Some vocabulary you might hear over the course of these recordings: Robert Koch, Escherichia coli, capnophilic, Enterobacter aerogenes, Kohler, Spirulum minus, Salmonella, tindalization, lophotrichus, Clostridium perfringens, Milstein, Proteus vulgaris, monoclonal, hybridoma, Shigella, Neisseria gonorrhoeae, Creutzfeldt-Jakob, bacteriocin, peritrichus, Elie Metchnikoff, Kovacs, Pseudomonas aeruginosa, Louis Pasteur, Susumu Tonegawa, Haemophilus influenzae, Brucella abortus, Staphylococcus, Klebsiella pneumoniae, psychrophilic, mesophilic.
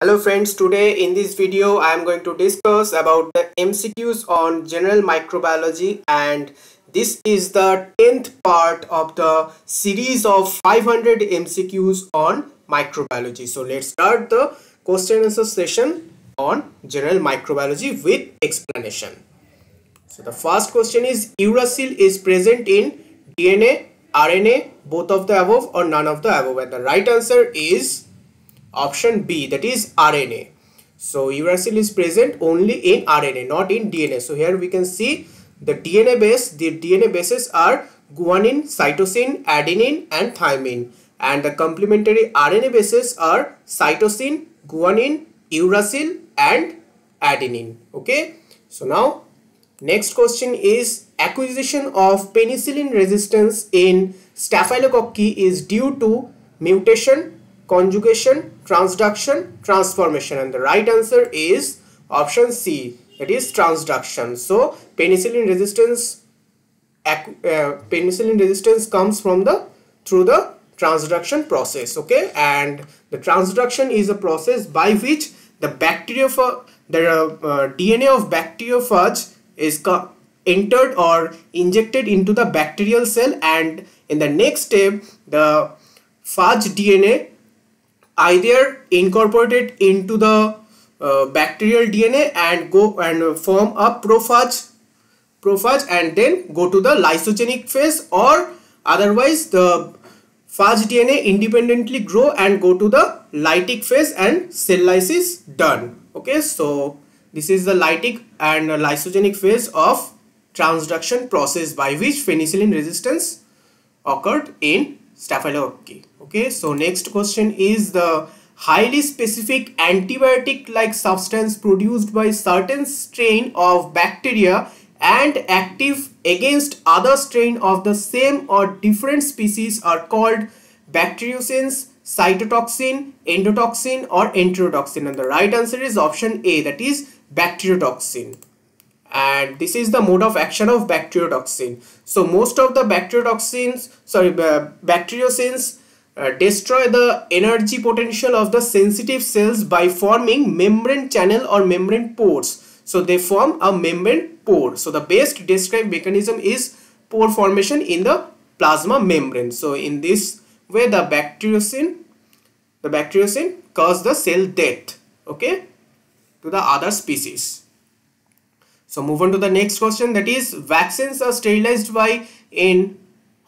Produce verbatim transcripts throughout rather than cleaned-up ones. Hello friends, today in this video I am going to discuss about the M C Qs on general microbiology, and this is the tenth part of the series of five hundred M C Qs on microbiology. So let's start the question and answer session on general microbiology with explanation. So the first question is, uracil is present in D N A, R N A, both of the above or none of the above, and the right answer is option B, that is R N A. So uracil is present only in R N A, not in D N A. So here we can see the D N A base, the D N A bases are guanine, cytosine, adenine and thymine, and the complementary R N A bases are cytosine, guanine, uracil and adenine. Okay, so now next question is, acquisition of penicillin resistance in staphylococci is due to mutation, conjugation, transduction, transformation, and the right answer is option C, that is transduction. So penicillin resistance uh, penicillin resistance comes from the through the transduction process. Okay, and the transduction is a process by which the bacteriophage, the uh, D N A of bacteriophage is entered or injected into the bacterial cell, and in the next step the phage D N A either incorporated into the uh, bacterial D N A and go and form a prophage, prophage and then go to the lysogenic phase, or otherwise the phage D N A independently grow and go to the lytic phase and cell lysis done. Okay, so this is the lytic and lysogenic phase of transduction process by which penicillin resistance occurred in staphylococci. Okay, so next question is, the highly specific antibiotic like substance produced by certain strain of bacteria and active against other strain of the same or different species are called bacteriocins, cytotoxin, endotoxin or enterotoxin, and the right answer is option A, that is bacteriotoxin. And this is the mode of action of bacteriotoxin. So most of the bacteriotoxins, sorry, bacteriocins Uh, destroy the energy potential of the sensitive cells by forming membrane channel or membrane pores. So they form a membrane pore. So the best described mechanism is pore formation in the plasma membrane. So in this way the bacteriocin the bacteriocin cause the cell death, okay, to the other species. So move on to the next question, that is, vaccines are sterilized by in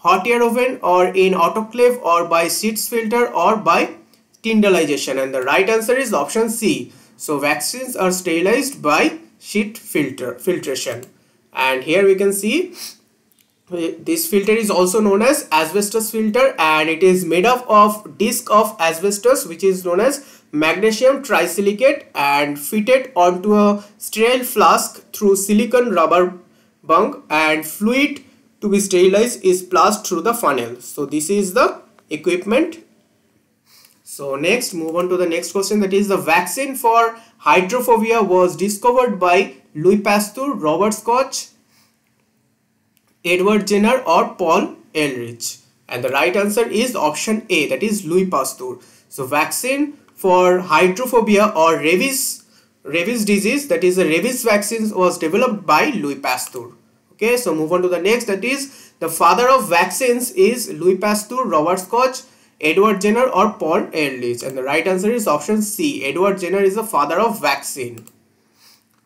hot air oven or in autoclave or by Sheets filter or by tyndallization, and the right answer is option C. So vaccines are sterilized by sheet filter filtration, and here we can see this filter is also known as asbestos filter, and it is made up of disc of asbestos which is known as magnesium trisilicate and fitted onto a sterile flask through silicon rubber bung, and fluid to be sterilized is passed through the funnel. So this is the equipment. So next, move on to the next question, that is, the vaccine for hydrophobia was discovered by Louis Pasteur, Robert Koch, Edward Jenner or Paul Ehrlich, and the right answer is option A, that is Louis Pasteur. So vaccine for hydrophobia or rabies rabies disease, that is the rabies vaccine, was developed by Louis Pasteur. Okay, so move on to the next, that is, the father of vaccines is Louis Pasteur, Robert Koch, Edward Jenner or Paul Ehrlich, and the right answer is option C. Edward Jenner is the father of vaccine.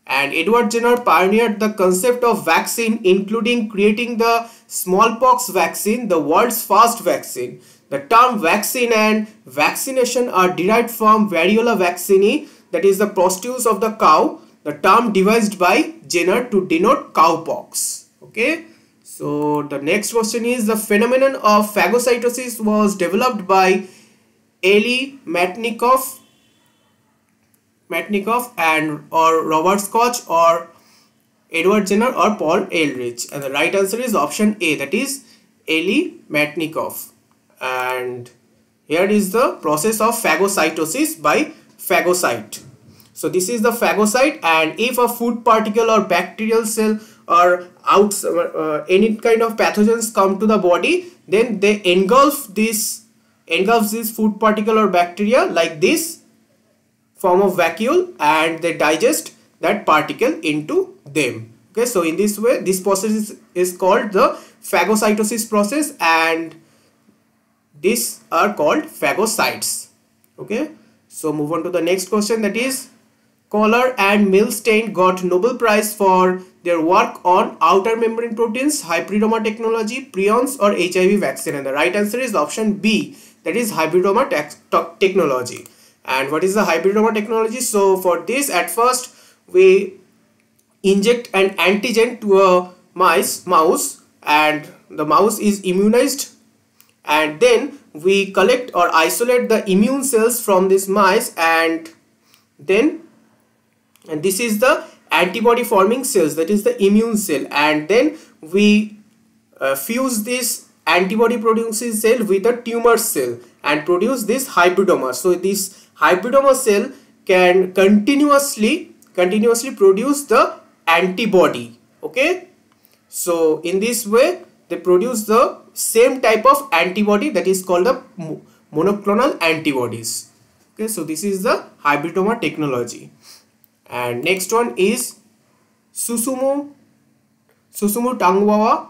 And Edward Jenner pioneered the concept of vaccine, including creating the smallpox vaccine, the world's first vaccine. The term vaccine and vaccination are derived from variola vaccinae, that is the prostitutes of the cow, the term devised by Jenner to denote cowpox. Okay, so the next question is, the phenomenon of phagocytosis was developed by Elie Metchnikoff, Metchnikoff and or Robert Koch or Edward Jenner or Paul Ehrlich, and the right answer is option A, that is Elie Metchnikoff. And here is the process of phagocytosis by phagocyte. So this is the phagocyte, and if a food particle or bacterial cell or outs, uh, any kind of pathogens come to the body, then they engulf this engulfs this food particle or bacteria like this form of vacuole and they digest that particle into them. Okay, so in this way, this process is, is called the phagocytosis process, and these are called phagocytes. Okay, so move on to the next question, that is Kohler and Milstein got Nobel Prize for their work on outer membrane proteins, hybridoma technology, prions or H I V vaccine, and the right answer is option B, that is hybridoma technology. And what is the hybridoma technology? So for this, at first we inject an antigen to a mice, mouse, and the mouse is immunized, and then we collect or isolate the immune cells from these mice, and then and this is the antibody forming cells, that is the immune cell, and then we uh, fuse this antibody producing cell with a tumor cell and produce this hybridoma. So this hybridoma cell can continuously continuously produce the antibody. Okay, so in this way they produce the same type of antibody, that is called the monoclonal antibodies. Okay, so this is the hybridoma technology. And next one is Susumu Susumu Tonegawa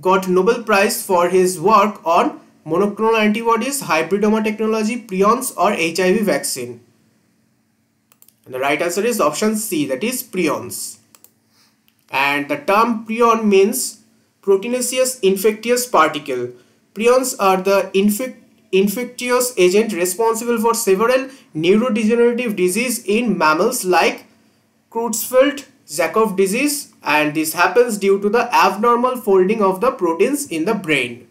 got Nobel Prize for his work on monoclonal antibodies, hybridoma technology, prions or H I V vaccine. And the right answer is option C, that is prions. And the term prion means proteinaceous infectious particle. Prions are the infect infectious agent responsible for several neurodegenerative disease in mammals like Creutzfeldt-Jakob disease, and this happens due to the abnormal folding of the proteins in the brain.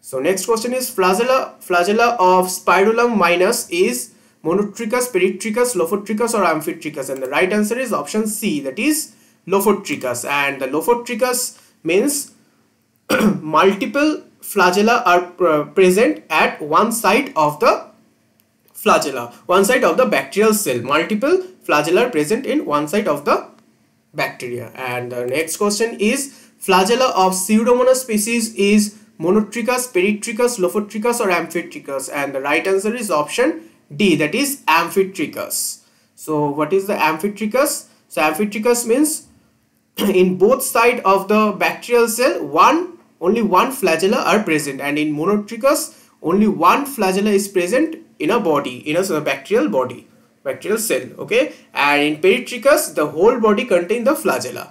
So next question is flagella flagella of Spirulum minus is monotrichus, peritrichus, Lofotrichus or Amphitrichus, and the right answer is option C, that is Lofotrichus. And the Lofotrichus means multiple flagella are uh, present at one side of the flagella, one side of the bacterial cell. Multiple flagella are present in one side of the bacteria. And the next question is flagella of Pseudomonas species is monotrichus, peritrichus, Lofotrichus or Amphitrichus, and the right answer is option D, that is Amphitrichus. So what is the Amphitrichus? So Amphitrichus means in both sides of the bacterial cell one only one flagella are present, and in monotrichus only one flagella is present in a body, in a bacterial body, bacterial cell. Okay, and in peritrichus the whole body contains the flagella.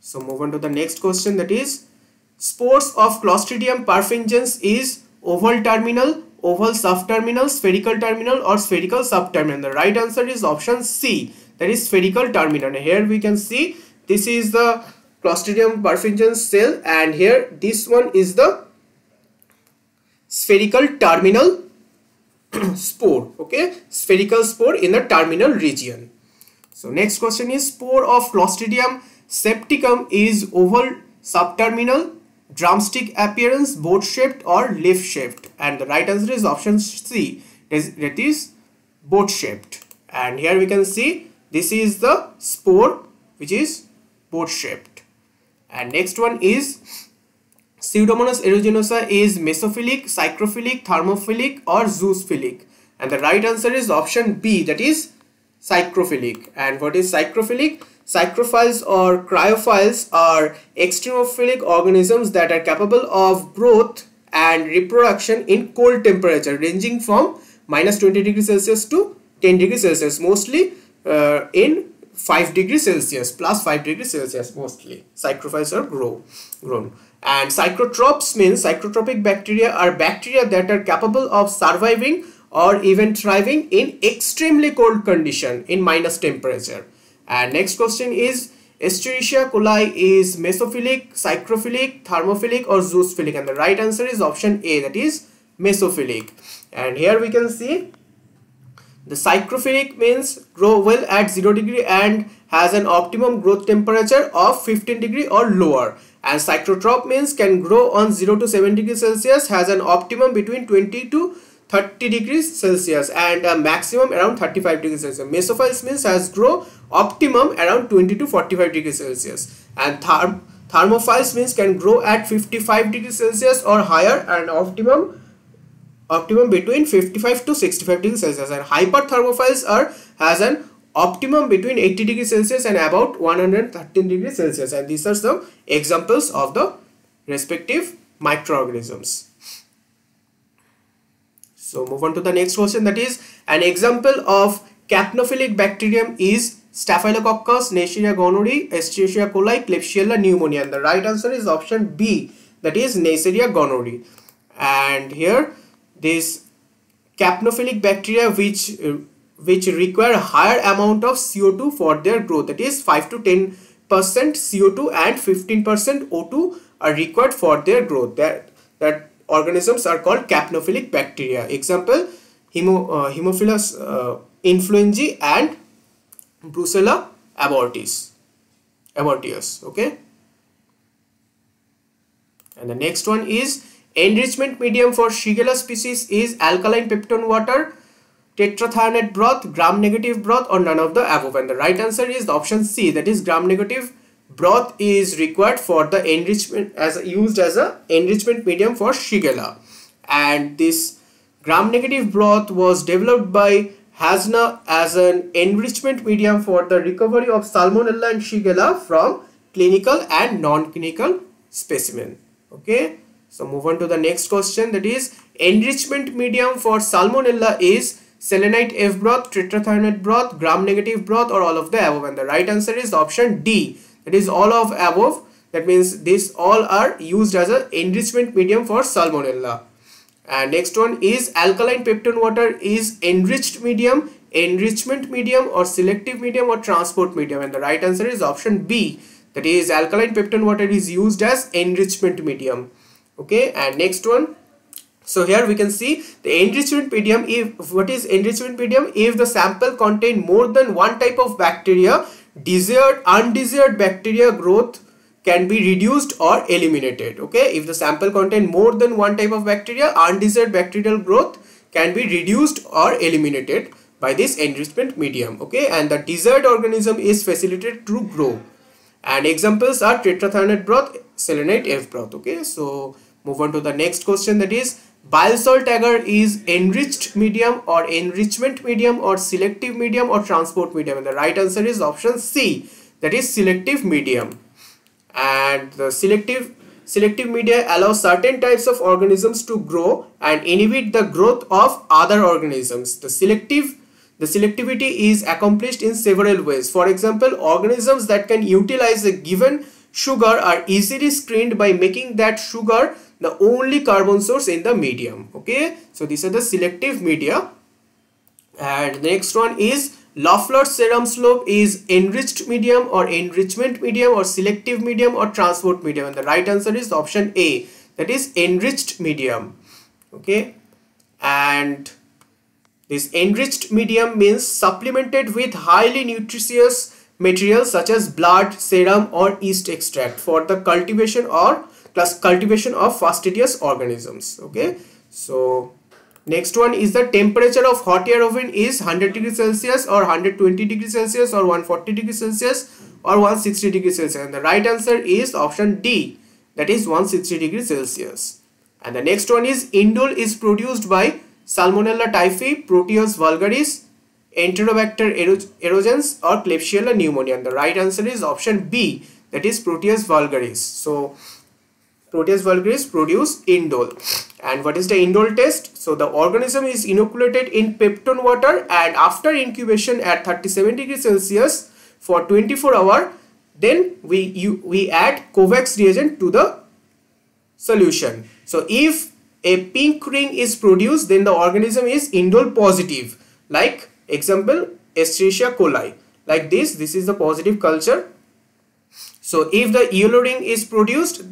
So move on to the next question, that is spores of Clostridium perfringens is oval terminal, oval subterminal, spherical terminal or spherical subterminal. The right answer is option C, that is spherical terminal. And here we can see this is the Clostridium perfringens cell, and here this one is the spherical terminal spore. Okay, spherical spore in the terminal region. So next question is spore of Clostridium septicum is oval subterminal, drumstick appearance, boat shaped or leaf shaped, and the right answer is option C, that is boat shaped. And here we can see this is the spore which is boat shaped. And next one is Pseudomonas aeruginosa is mesophilic, psychrophilic, thermophilic or zoophilic, and the right answer is option B, that is psychrophilic. And what is psychrophilic? Psychrophiles or cryophiles are extremophilic organisms that are capable of growth and reproduction in cold temperature ranging from minus twenty degrees Celsius to ten degrees Celsius, mostly uh, in five degrees Celsius, plus five degrees Celsius mostly psychrophiles are grow, grown. And psychrotrophs means psychotropic bacteria are bacteria that are capable of surviving or even thriving in extremely cold condition in minus temperature. And next question is Escherichia coli is mesophilic, psychrophilic, thermophilic or zoophilic, and the right answer is option A, that is mesophilic. And here we can see the psychrophilic means grow well at zero degree and has an optimum growth temperature of fifteen degree or lower, and psychrotroph means can grow on zero to seven degrees Celsius, has an optimum between twenty to thirty degrees Celsius and a maximum around thirty-five degrees Celsius. Mesophiles means has grow optimum around twenty to forty-five degrees Celsius, and therm thermophiles means can grow at fifty-five degrees Celsius or higher and optimum optimum between fifty-five to sixty-five degrees Celsius, and hyperthermophiles are has an optimum between eighty degrees Celsius and about one hundred thirteen degrees Celsius. And these are some examples of the respective microorganisms. So move on to the next question, that is an example of capnophilic bacterium is Staphylococcus, Neisseria gonorrhoeae, Escherichia coli, Klebsiella pneumoniae, and the right answer is option B, that is Neisseria gonorrhoeae. And here this capnophilic bacteria which which require a higher amount of C O two for their growth, that is five to ten percent C O two and fifteen percent O two are required for their growth. That that organisms are called capnophilic bacteria. Example, Hemo, uh, Haemophilus uh, influenzae and Brucella abortus. Abortus. Okay. And the next one is enrichment medium for Shigella species is alkaline peptone water, tetrathionate broth, gram-negative broth, or none of the above. And the right answer is the option C, that is gram-negative broth is required for the enrichment, as used as a enrichment medium for Shigella. And this gram-negative broth was developed by Hasna as an enrichment medium for the recovery of Salmonella and Shigella from clinical and non-clinical specimen. Okay, so move on to the next question, that is enrichment medium for Salmonella is selenite F broth, tetrathionate broth, gram-negative broth, or all of the above. And the right answer is option D, that is all of above. That means these all are used as an enrichment medium for Salmonella. And next one is alkaline peptone water is enriched medium, enrichment medium, or selective medium, or transport medium. And the right answer is option B, that is alkaline peptone water is used as enrichment medium. Okay, and next one. So here we can see the enrichment medium. If what is enrichment medium? If the sample contain more than one type of bacteria, desired undesired bacteria growth can be reduced or eliminated. Okay, if the sample contain more than one type of bacteria, undesired bacterial growth can be reduced or eliminated by this enrichment medium. Okay, and the desired organism is facilitated to grow. And examples are tetrathionate broth, selenite F broth. Okay, so move on to the next question, that is bile salt agar is enriched medium or enrichment medium or selective medium or transport medium. And the right answer is option C, that is selective medium. And the selective selective media allows certain types of organisms to grow and inhibit the growth of other organisms. The selective the selectivity is accomplished in several ways. For example, organisms that can utilize a given sugar are easily screened by making that sugar the only carbon source in the medium. Okay, so these are the selective media. And the next one is Loeffler's serum slope is enriched medium or enrichment medium or selective medium or transport medium. And the right answer is option A, that is enriched medium. Okay, and this enriched medium means supplemented with highly nutritious materials such as blood, serum, or yeast extract for the cultivation or plus cultivation of fastidious organisms. Okay, so next one is the temperature of hot air oven is one hundred degrees Celsius or one hundred twenty degrees Celsius or one hundred forty degrees Celsius or one hundred sixty degrees Celsius. And the right answer is option D, that is one hundred sixty degrees Celsius. And the next one is indole is produced by Salmonella typhi, Proteus vulgaris, Enterobacter aerogenes, or Klebsiella pneumoniae. And the right answer is option B, that is Proteus vulgaris. So Proteus vulgaris produce indole. And what is the indole test? So the organism is inoculated in peptone water and after incubation at thirty-seven degrees Celsius for twenty-four hours, then we you, we add Kovacs reagent to the solution. So if a pink ring is produced, then the organism is indole positive. Like example, Escherichia coli. Like this, this is the positive culture. So if the yellow ring is produced,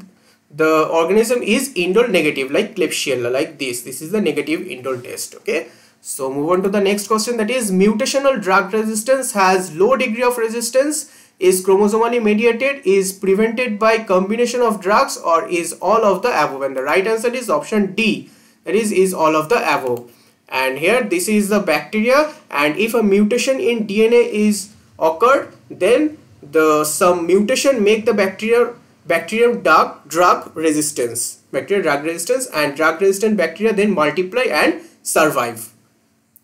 the organism is indole negative, like Klebsiella, like this. This is the negative indole test. Okay, so move on to the next question, that is mutational drug resistance has low degree of resistance, is chromosomally mediated, is prevented by combination of drugs, or is all of the above. And the right answer is option D, that is is all of the above. And here this is the bacteria, and if a mutation in D N A is occurred, then the some mutation make the bacteria bacterium drug, drug resistance bacteria drug resistance, and drug resistant bacteria then multiply and survive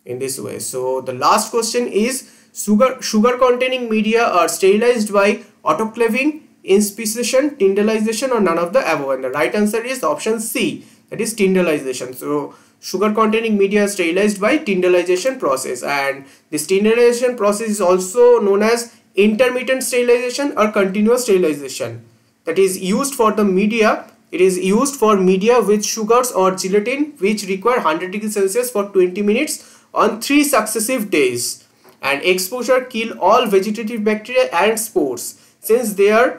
in this way. So the last question is, sugar sugar containing media are sterilized by autoclaving, inspeciation, tindalization, or none of the above. And the right answer is option C, that is tindalization. So sugar containing media are sterilized by tindalization process, and this tindalization process is also known as intermittent sterilization or continuous sterilization. That is used for the media, it is used for media with sugars or gelatin which require one hundred degrees Celsius for twenty minutes on three successive days, and exposure kill all vegetative bacteria and spores, since they are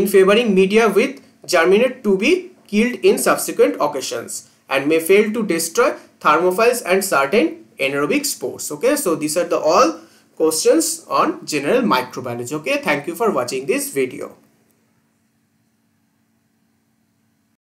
in favoring media with germinate to be killed in subsequent occasions, and may fail to destroy thermophiles and certain anaerobic spores. Okay, so these are the all questions on general microbiology. Okay, thank you for watching this video.